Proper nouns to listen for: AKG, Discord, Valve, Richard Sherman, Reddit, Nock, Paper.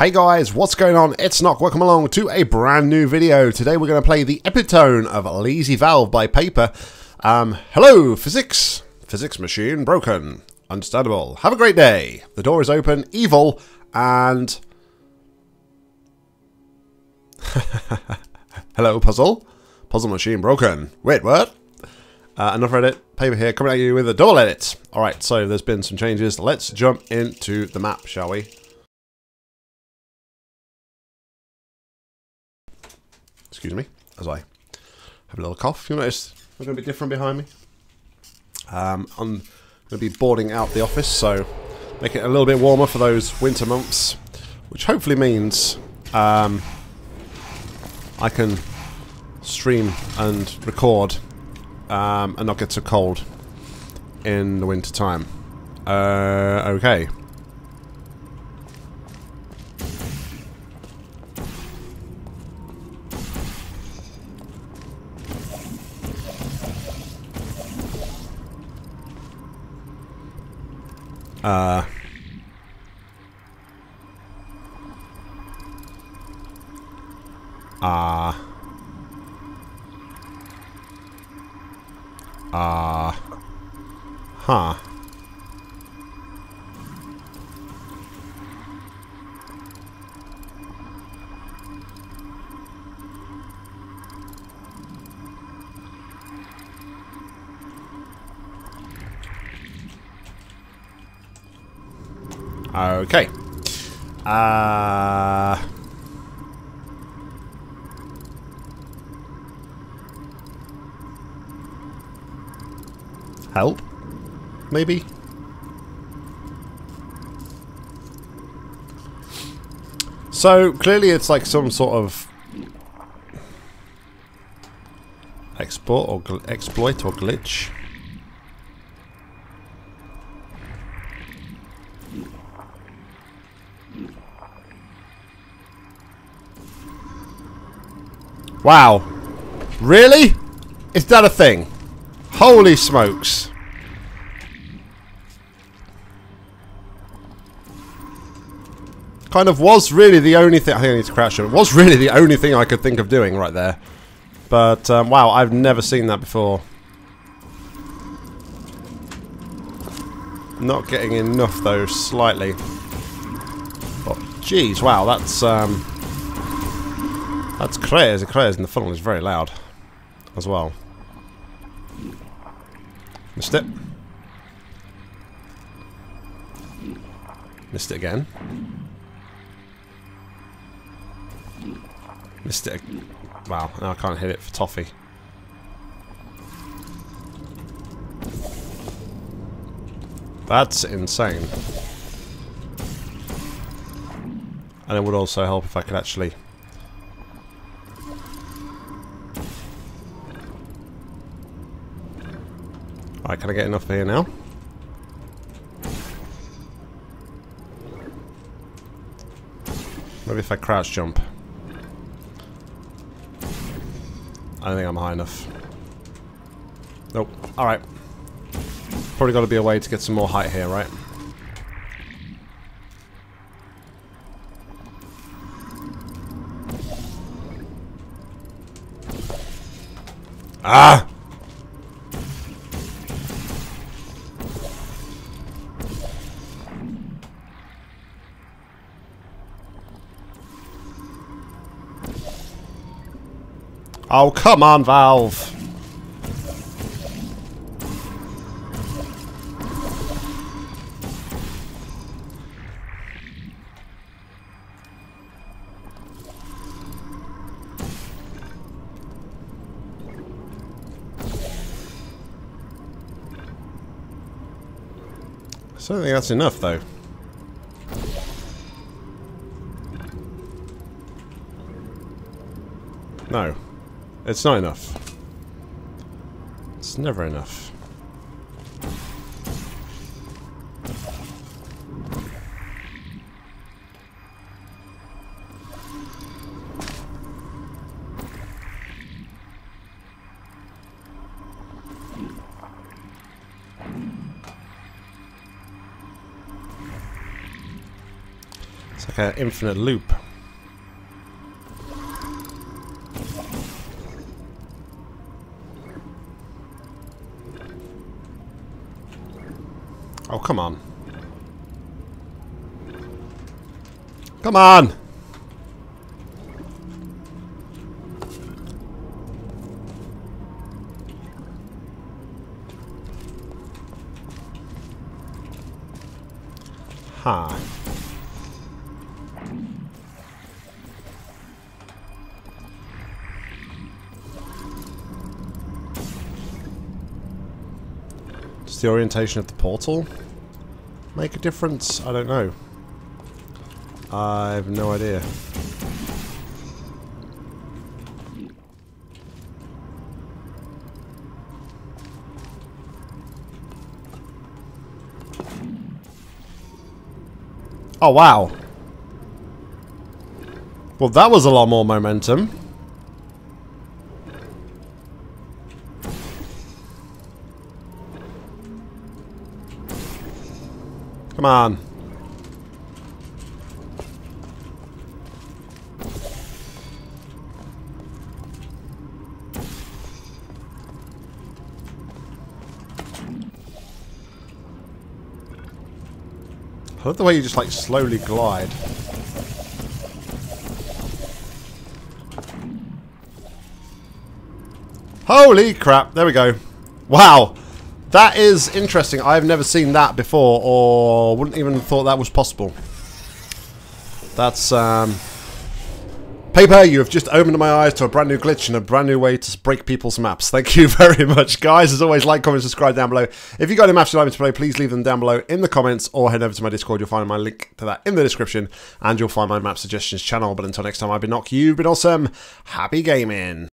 Hey guys, what's going on? It's Nock. Welcome along to a brand new video. Today we're going to play the epitome of Lazy Valve by Paper. Hello, physics. Physics machine broken. Understandable. Have a great day. The door is open, evil, and... Hello, puzzle. Puzzle machine broken. Wait, what? Enough Reddit. Paper here, coming at you with a double edit. Alright, so there's been some changes. Let's jump into the map, shall we? Excuse me, as I have a little cough. You'll notice I'm going to be different behind me. I'm going to be boarding out the office, so make it a little bit warmer for those winter months, which hopefully means I can stream and record and not get so cold in the winter time. Okay. Huh. Okay. Help? Maybe? So, clearly it's like some sort of... exploit or glitch. Wow. Really? Is that a thing? Holy smokes. Kind of was really the only thing... I think I need to crash it. It was really the only thing I could think of doing right there. But, wow, I've never seen that before. Not getting enough, though, slightly. But, jeez, wow, that's crazy, crazy, and the funnel is very loud as well. Missed it. Missed it again. Missed it. Wow, now I can't hit it for toffee. That's insane. And it would also help if I could actually... Right, can I get enough here now? Maybe if I crouch jump. I don't think I'm high enough. Nope. Alright. Probably got to be a way to get some more height here, right? Ah! Oh, come on, Valve! I don't think that's enough, though. No. It's not enough. It's never enough. It's like an infinite loop. Oh, come on. Come on! Huh. Does the orientation of the portal make a difference? I don't know. I have no idea. Oh, wow. Well, that was a lot more momentum. Come on. I love the way you just like slowly glide. Holy crap, there we go. Wow, that is interesting. I've never seen that before, or wouldn't even have thought that was possible. That's Paper, you have just opened my eyes to a brand new glitch and a brand new way to break people's maps. Thank you very much, guys. As always, like, comment, subscribe down below. If you got any maps you'd like me to play, please leave them down below in the comments or head over to my Discord. You'll find my link to that in the description and you'll find my map suggestions channel. But until next time, I've been Nock, you've been awesome. Happy gaming.